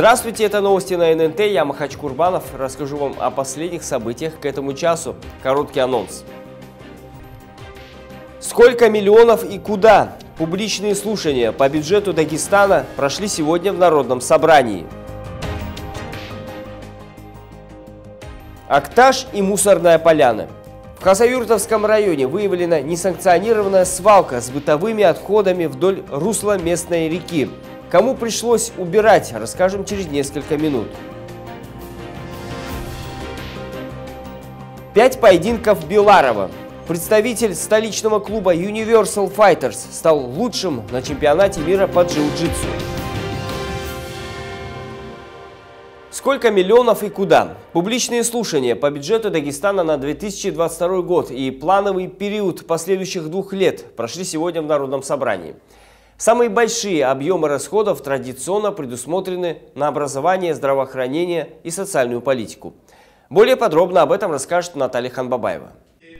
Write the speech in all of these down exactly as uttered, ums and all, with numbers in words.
Здравствуйте, это новости на эн эн тэ, я Махач Курбанов. Расскажу вам о последних событиях к этому часу. Короткий анонс. Сколько миллионов и куда? Публичные слушания по бюджету Дагестана прошли сегодня в Народном собрании. Акташ и мусорная поляна. В Хасавюртовском районе выявлена несанкционированная свалка с бытовыми отходами вдоль русла местной реки. Кому пришлось убирать, расскажем через несколько минут. Пять поединков Биларова. Представитель столичного клуба Universal Fighters стал лучшим на чемпионате мира по джиу-джитсу. Сколько миллионов и куда? Публичные слушания по бюджету Дагестана на две тысячи двадцать второй год и плановый период последующих двух лет прошли сегодня в Народном собрании. Самые большие объемы расходов традиционно предусмотрены на образование, здравоохранение и социальную политику. Более подробно об этом расскажет Наталья Ханбабаева.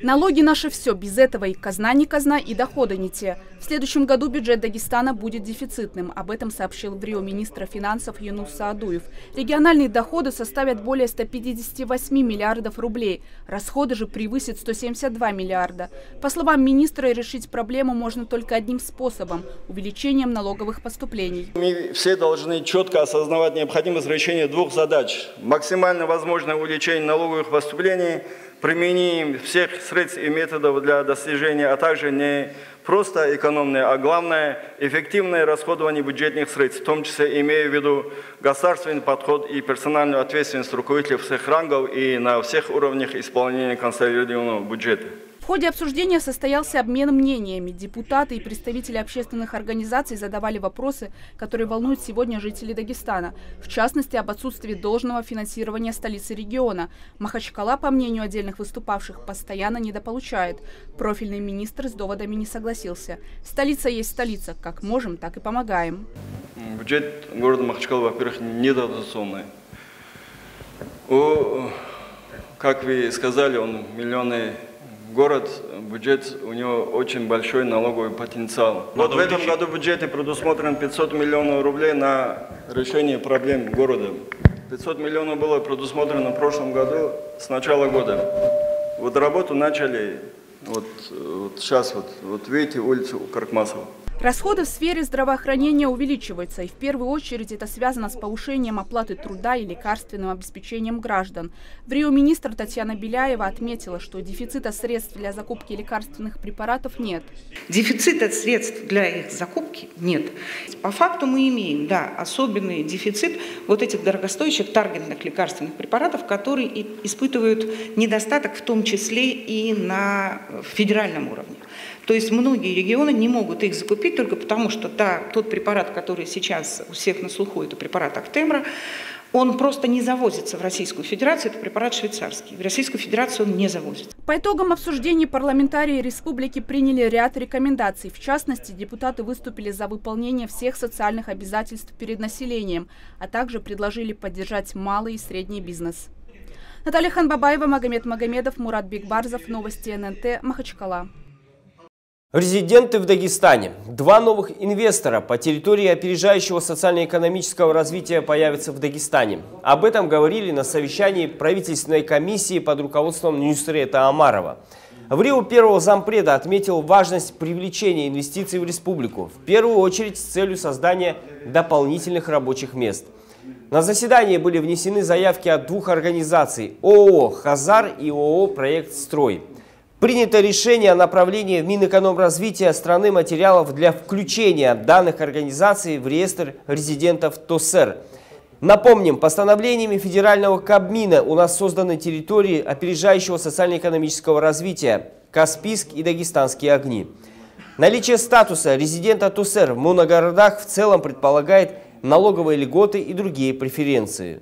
Налоги наши все, без этого и казна не казна, и доходы не те. В следующем году бюджет Дагестана будет дефицитным. Об этом сообщил в Рио министр финансов Юнус Аадуев. Региональные доходы составят более ста пятидесяти восьми миллиардов рублей. Расходы же превысят сто семьдесят два миллиарда. По словам министра, решить проблему можно только одним способом – увеличением налоговых поступлений. Мы все должны четко осознавать необходимость решения двух задач. Максимально возможное увеличение налоговых поступлений – применением всех средств и методов для достижения, а также не просто экономное, а главное эффективное расходование бюджетных средств, в том числе имея в виду государственный подход и персональную ответственность руководителей всех рангов и на всех уровнях исполнения консолидированного бюджета. В ходе обсуждения состоялся обмен мнениями. Депутаты и представители общественных организаций задавали вопросы, которые волнуют сегодня жителей Дагестана. В частности, об отсутствии должного финансирования столицы региона. Махачкала, по мнению отдельных выступавших, постоянно недополучает. Профильный министр с доводами не согласился. Столица есть столица. Как можем, так и помогаем. Бюджет города Махачкала, во-первых, недоотрационный. Как вы сказали, он миллионы... Город, бюджет, у него очень большой налоговый потенциал. Вот в этом году в бюджете предусмотрено пятьсот миллионов рублей на решение проблем города. пятьсот миллионов было предусмотрено в прошлом году с начала года. Вот работу начали вот, вот сейчас, вот, вот видите улицу Каркмасова. Расходы в сфере здравоохранения увеличиваются, и в первую очередь это связано с повышением оплаты труда и лекарственным обеспечением граждан. В Рио министр Татьяна Беляева отметила, что дефицита средств для закупки лекарственных препаратов нет. Дефицита средств для их закупки нет. По факту мы имеем, да, особенный дефицит вот этих дорогостоящих таргетных лекарственных препаратов, которые испытывают недостаток, в том числе и на федеральном уровне. То есть многие регионы не могут их закупить только потому, что та, тот препарат, который сейчас у всех на слуху, это препарат Актемра, он просто не завозится в Российскую Федерацию, это препарат швейцарский. В Российскую Федерацию он не завозится. По итогам обсуждений парламентарии республики приняли ряд рекомендаций. В частности, депутаты выступили за выполнение всех социальных обязательств перед населением, а также предложили поддержать малый и средний бизнес. Наталья Ханбабаева, Магомед Магомедов, Мурат Бекбарзов. Новости эн эн тэ. Махачкала. Резиденты в Дагестане. Два новых инвестора по территории опережающего социально-экономического развития появятся в Дагестане. Об этом говорили на совещании правительственной комиссии под руководством министра Этамарова. В Рио первого зампреда отметил важность привлечения инвестиций в республику, в первую очередь с целью создания дополнительных рабочих мест. На заседание были внесены заявки от двух организаций – ООО «Хазар» и ООО «Проект Строй». Принято решение о направлении в Минэкономразвития страны материалов для включения данных организаций в реестр резидентов ТОСЭР. Напомним, постановлениями федерального Кабмина у нас созданы территории опережающего социально-экономического развития «Каспийск» и «Дагестанские огни». Наличие статуса резидента ТОСЭР в моногородах в целом предполагает налоговые льготы и другие преференции.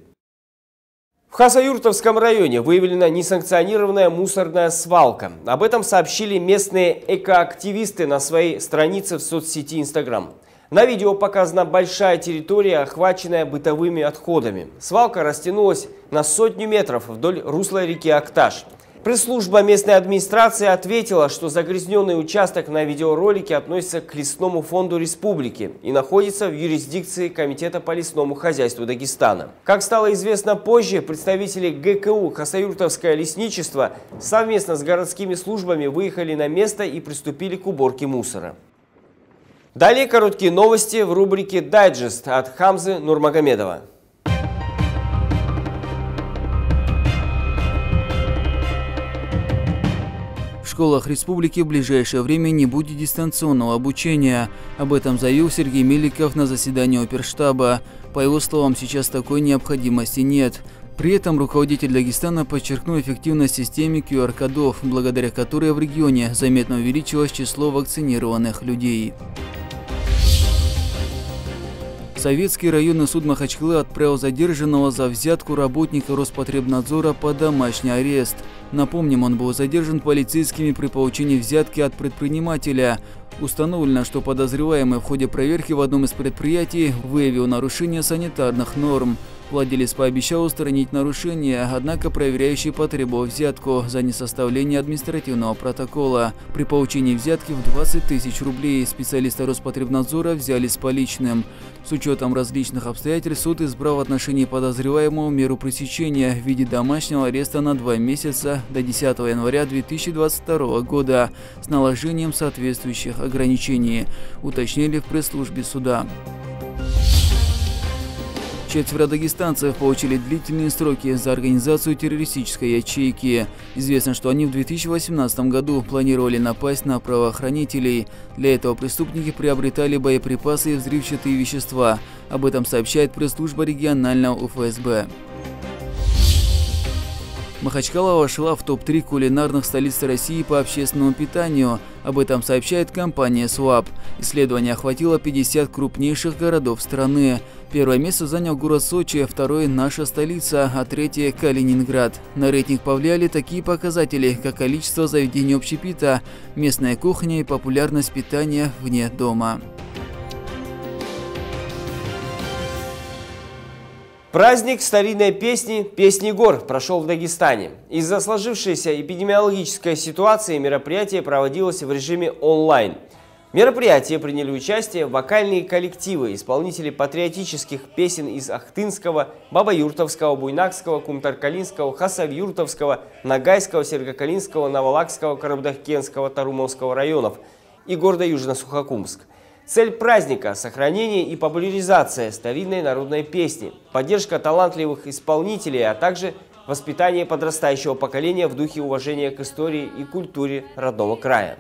В Хасавюртовском районе выявлена несанкционированная мусорная свалка. Об этом сообщили местные экоактивисты на своей странице в соцсети Инстаграм. На видео показана большая территория, охваченная бытовыми отходами. Свалка растянулась на сотню метров вдоль русла реки Акташ. Пресс-служба местной администрации ответила, что загрязненный участок на видеоролике относится к лесному фонду республики и находится в юрисдикции Комитета по лесному хозяйству Дагестана. Как стало известно позже, представители ГКУ «Хасавюртовское лесничество» совместно с городскими службами выехали на место и приступили к уборке мусора. Далее короткие новости в рубрике «Дайджест» от Хамзы Нурмагомедова. В школах республики в ближайшее время не будет дистанционного обучения. Об этом заявил Сергей Меликов на заседании оперштаба. По его словам, сейчас такой необходимости нет. При этом руководитель Дагестана подчеркнул эффективность системы ку эр-кодов, благодаря которой в регионе заметно увеличилось число вакцинированных людей. Советский районный суд Махачкалы отправил задержанного за взятку работника Роспотребнадзора под домашний арест. Напомним, он был задержан полицейскими при получении взятки от предпринимателя. Установлено, что подозреваемый в ходе проверки в одном из предприятий выявил нарушение санитарных норм. Владелец пообещал устранить нарушение, однако проверяющий потребовал взятку за несоставление административного протокола. При получении взятки в двадцать тысяч рублей специалисты Роспотребнадзора взяли с поличным. С учетом различных обстоятельств суд избрал в отношении подозреваемого меру пресечения в виде домашнего ареста на два месяца до десятого января две тысячи двадцать второго года с наложением соответствующих ограничений, уточнили в пресс-службе суда. Четверо дагестанцев получили длительные сроки за организацию террористической ячейки. Известно, что они в две тысячи восемнадцатом году планировали напасть на правоохранителей. Для этого преступники приобретали боеприпасы и взрывчатые вещества. Об этом сообщает пресс-служба регионального у эф эс бэ. Махачкала вошла в топ три кулинарных столиц России по общественному питанию. Об этом сообщает компания Swap. Исследование охватило пятьдесят крупнейших городов страны. Первое место занял город Сочи, второе – наша столица, а третье – Калининград. На рейтинг повлияли такие показатели, как количество заведений общепита, местная кухня и популярность питания вне дома. Праздник старинной песни «Песни гор» прошел в Дагестане. Из-за сложившейся эпидемиологической ситуации мероприятие проводилось в режиме онлайн. В мероприятии приняли участие вокальные коллективы, исполнители патриотических песен из Ахтынского, Бабаюртовского, Буйнакского, Кумтаркалинского, Хасавюртовского, Ногайского, Сергокалинского, Новолакского, Карабдахкенского, Тарумовского районов и города Южно-Сухокумск. Цель праздника – сохранение и популяризация старинной народной песни, поддержка талантливых исполнителей, а также воспитание подрастающего поколения в духе уважения к истории и культуре родного края.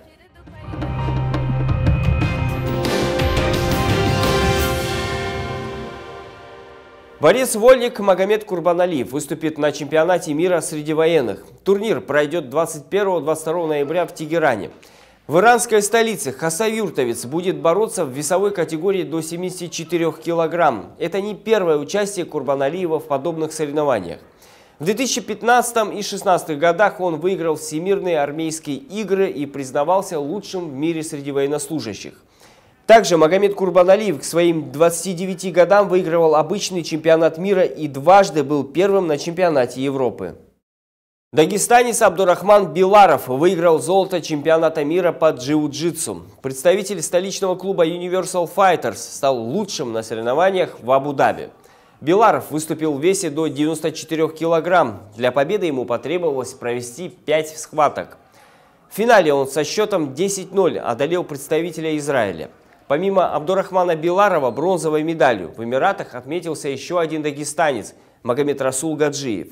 Борец Вольник Магомед Курбан-Али выступит на чемпионате мира среди военных. Турнир пройдет двадцать первого — двадцать второго ноября в Тегеране. В иранской столице хасавюртовец будет бороться в весовой категории до семидесяти четырёх килограмм. Это не первое участие Курбан-Алиева в подобных соревнованиях. В две тысячи пятнадцатом и две тысячи шестнадцатом годах он выиграл всемирные армейские игры и признавался лучшим в мире среди военнослужащих. Также Магомед Курбан-Алиев к своим двадцати девяти годам выигрывал обычный чемпионат мира и дважды был первым на чемпионате Европы. Дагестанец Абдурахман Биларов выиграл золото чемпионата мира по джиу-джитсу. Представитель столичного клуба Universal Fighters стал лучшим на соревнованиях в Абу-Даби. Биларов выступил в весе до девяноста четырёх килограмм. Для победы ему потребовалось провести пять схваток. В финале он со счетом десять ноль одолел представителя Израиля. Помимо Абдурахмана Биларова бронзовой медалью в Эмиратах отметился еще один дагестанец – Магомед Расул Гаджиев.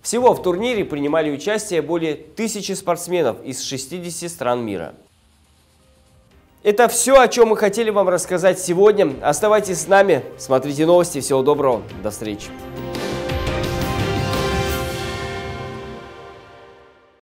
Всего в турнире принимали участие более тысячи спортсменов из шестидесяти стран мира. Это все, о чем мы хотели вам рассказать сегодня. Оставайтесь с нами, смотрите новости. Всего доброго, до встречи.